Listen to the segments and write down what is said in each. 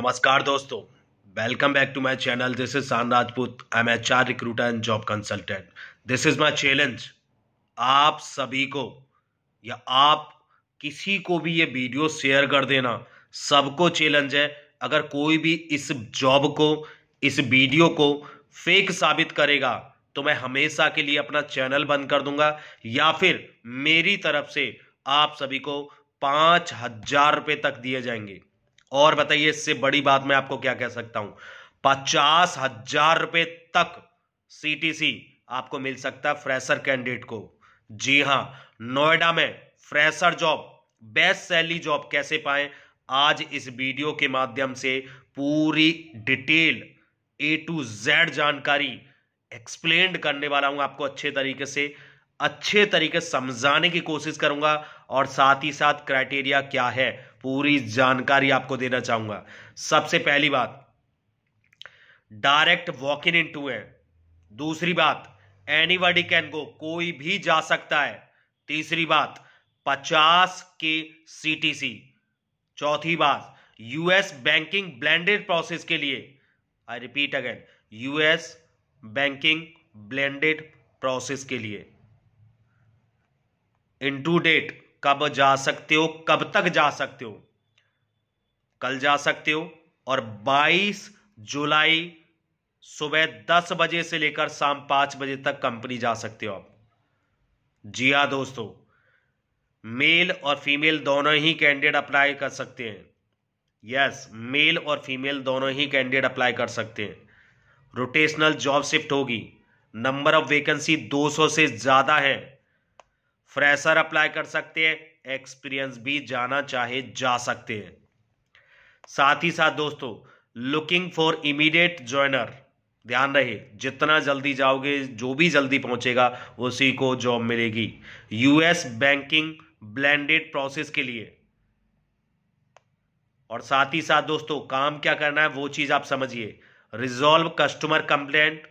नमस्कार दोस्तों, welcome back to my channel. This is शान Rajput, I am HR recruiter and job consultant. This is my challenge आप सभी को, या आप किसी को भी ये वीडियो शेयर कर देना, सबको चैलेंज है। अगर कोई भी इस जॉब को, इस वीडियो को फेक साबित करेगा तो मैं हमेशा के लिए अपना चैनल बंद कर दूंगा, या फिर मेरी तरफ से आप सभी को 5,000 रुपये तक दिए जाएंगे। और बताइए, इससे बड़ी बात मैं आपको क्या कह सकता हूं। 50,000 रुपये तक CTC आपको मिल सकता है फ्रेशर कैंडिडेट को। जी हां, नोएडा में fresher job, best salary job कैसे पाएं, आज इस वीडियो के माध्यम से पूरी डिटेल A to Z जानकारी एक्सप्लेन करने वाला हूं। आपको अच्छे तरीके से समझाने की कोशिश करूंगा और साथ ही साथ क्राइटेरिया क्या है पूरी जानकारी आपको देना चाहूंगा। सबसे पहली बात, डायरेक्ट वॉक इन इनटू है। दूसरी बात, एनीबॉडी कैन गो, कोई भी जा सकता है। तीसरी बात, 50K CTC। चौथी बात, US बैंकिंग ब्लेंडेड प्रोसेस के लिए। I repeat again, US banking blended process के लिए। इन टू डेट, कब जा सकते हो, कब तक जा सकते हो, कल जा सकते हो। और 22 जुलाई सुबह 10 बजे से लेकर शाम 5 बजे तक कंपनी जा सकते हो आप। जी हाँ दोस्तों, मेल और फीमेल दोनों ही कैंडिडेट अप्लाई कर सकते हैं। यस, मेल और फीमेल दोनों ही कैंडिडेट अप्लाई कर सकते हैं। रोटेशनल जॉब शिफ्ट होगी। नंबर ऑफ वैकेंसी 200 से ज़्यादा है। फ्रेशर अप्लाई कर सकते हैं, एक्सपीरियंस भी जाना चाहे जा सकते हैं। साथ ही साथ दोस्तों, लुकिंग फॉर इमीडिएट ज्वाइनर। ध्यान रहे, जितना जल्दी जाओगे, जो भी जल्दी पहुंचेगा उसी को जॉब मिलेगी। US बैंकिंग ब्लेंडेड प्रोसेस के लिए। और साथ ही साथ दोस्तों, काम क्या करना है वो चीज़ आप समझिए। Resolve customer complaint,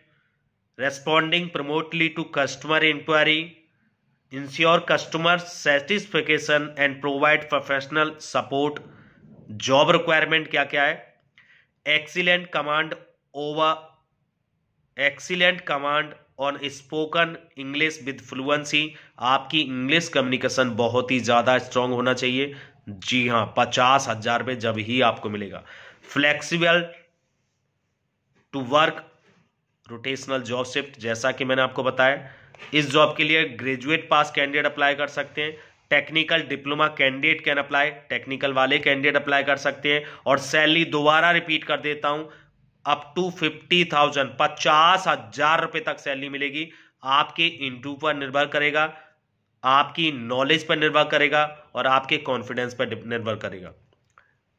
responding promptly to customer inquiry, ensure customer satisfaction and provide professional support. Job requirement क्या क्या है? Excellent command on spoken English with fluency. आपकी इंग्लिश कम्युनिकेशन बहुत ही ज़्यादा स्ट्रांग होना चाहिए। जी हाँ, 50,000 रुपये जब ही आपको मिलेगा। Flexible to work, rotational job shift, जैसा कि मैंने आपको बताया। इस जॉब के लिए ग्रेजुएट पास कैंडिडेट अप्लाई कर सकते हैं। Technical diploma candidate can apply, technical वाले कैंडिडेट अप्लाई कर सकते हैं। और सैलरी दोबारा रिपीट कर देता हूं, अप टू 50,000, 50,000 रुपये तक सैलरी मिलेगी। आपके इंटरव्यू पर निर्भर करेगा, आपकी नॉलेज पर निर्भर करेगा और आपके कॉन्फिडेंस पर निर्भर करेगा।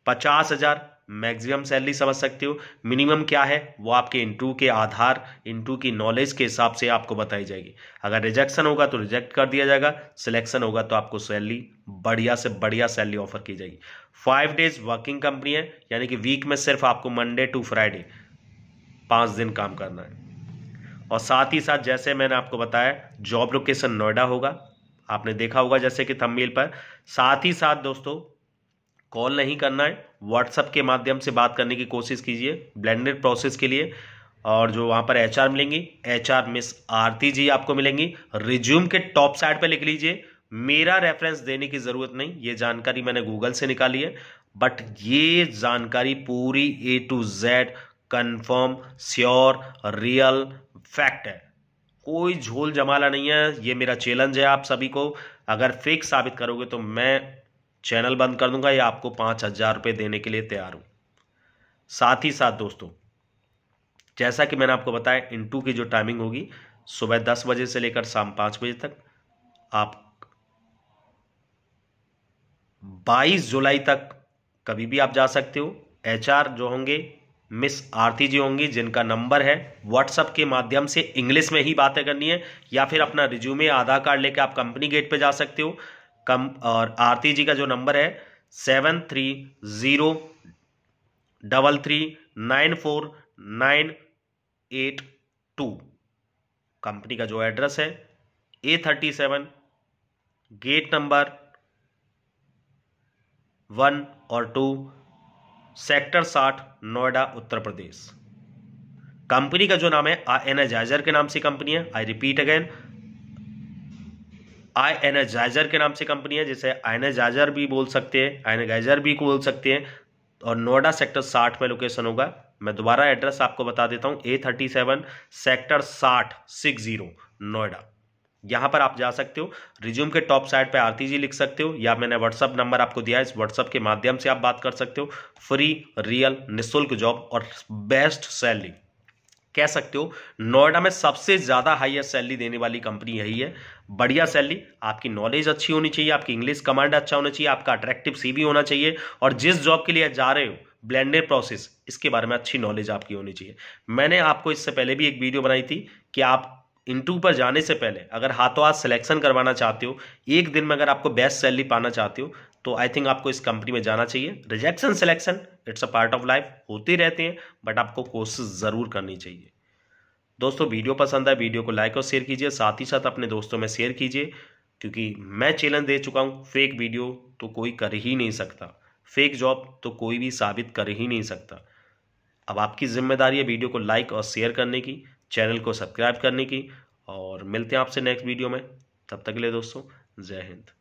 50,000 मैक्सिमम सैलरी समझ सकते हो। मिनिमम क्या है वो आपके इंटरव्यू के आधार, इंटरव्यू की नॉलेज के हिसाब से आपको बताई जाएगी। अगर रिजेक्शन होगा तो रिजेक्ट कर दिया जाएगा, सिलेक्शन होगा तो आपको सैलरी, बढ़िया से बढ़िया सैलरी ऑफर की जाएगी। 5 days वर्किंग कंपनी है, यानी कि वीक में सिर्फ आपको मंडे टू फ्राइडे 5 दिन काम करना है। और साथ ही साथ, जैसे मैंने आपको बताया, जॉब लोकेशन नोएडा होगा, आपने देखा होगा जैसे कि थंबनेल पर। साथ ही साथ दोस्तों, कॉल नहीं करना है, व्हाट्सएप के माध्यम से बात करने की कोशिश कीजिए ब्लेंडेड प्रोसेस के लिए। और जो वहाँ पर HR मिलेंगी, HR मिस आरती जी आपको मिलेंगी। रिज्यूम के टॉप साइड पे लिख लीजिए, मेरा रेफरेंस देने की ज़रूरत नहीं, ये जानकारी मैंने गूगल से निकाली है। बट ये जानकारी पूरी A to Z confirm, sure, real fact है, कोई झोल जमाला नहीं है। ये मेरा चैलेंज है आप सभी को। अगर फेक साबित करोगे तो मैं चैनल बंद कर दूंगा, या आपको 5,000 रुपये देने के लिए तैयार हूं। साथ ही साथ दोस्तों, जैसा कि मैंने आपको बताया, इंटू की जो टाइमिंग होगी सुबह 10 बजे से लेकर शाम 5 बजे तक। आप 22 जुलाई तक कभी भी आप जा सकते हो। HR जो होंगे, मिस आरती जी होंगी, जिनका नंबर है। व्हाट्सएप के माध्यम से इंग्लिश में ही बातें करनी है, या फिर अपना रिज्यूमे, आधार कार्ड लेकर आप कंपनी गेट पे जा सकते हो। और आरती जी का जो नंबर है 7303394982। कंपनी का जो एड्रेस है A37, गेट नंबर 1 और 2, सेक्टर 60 नोएडा उत्तर प्रदेश। कंपनी का जो नाम है iEnergizer के नाम से कंपनी है। आई रिपीट अगेन, iEnergizer के नाम से कंपनी है, जिसे iEnergizer भी बोल सकते हैं, और नोएडा सेक्टर 60 में लोकेशन होगा। मैं दोबारा एड्रेस आपको बता देता हूँ, A37 सेक्टर 60 नोएडा। यहाँ पर आप जा सकते हो, रिज्यूम के टॉप साइड पे आरटीजी लिख सकते हो, या मैंने व्हाट्सअप नंबर आपको दिया है, इस व्हाट्सअप के माध्यम से आप बात कर सकते हो। फ्री, रियल, निःशुल्क जॉब और बेस्ट सैलरी कह सकते हो। नोएडा में सबसे ज़्यादा हाईएस्ट सैलरी देने वाली कंपनी यही है। बढ़िया सैलरी, आपकी नॉलेज अच्छी होनी चाहिए, आपकी इंग्लिश कमांड अच्छा होना चाहिए, आपका अट्रैक्टिव सीवी होना चाहिए, और जिस जॉब के लिए जा रहे हो ब्लेंडेड प्रोसेस, इसके बारे में अच्छी नॉलेज आपकी होनी चाहिए। मैंने आपको इससे पहले भी एक वीडियो बनाई थी कि आप इंटरव्यू पर जाने से पहले अगर हाथों हाथ सिलेक्शन करवाना चाहते हो, एक दिन में अगर आपको बेस्ट सैलरी पाना चाहते हो, तो आई थिंक आपको इस कंपनी में जाना चाहिए। Rejection, selection, it's a part of life, होते रहते हैं, बट आपको कोशिश ज़रूर करनी चाहिए। दोस्तों, वीडियो पसंद आए, वीडियो को लाइक और शेयर कीजिए, साथ ही साथ अपने दोस्तों में शेयर कीजिए, क्योंकि मैं चैलेंज दे चुका हूँ, फेक वीडियो तो कोई कर ही नहीं सकता, फेक जॉब तो कोई भी साबित कर ही नहीं सकता। अब आपकी जिम्मेदारी है वीडियो को लाइक और शेयर करने की, चैनल को सब्सक्राइब करने की, और मिलते हैं आपसे नेक्स्ट वीडियो में। तब तक के लिए दोस्तों, जय हिंद।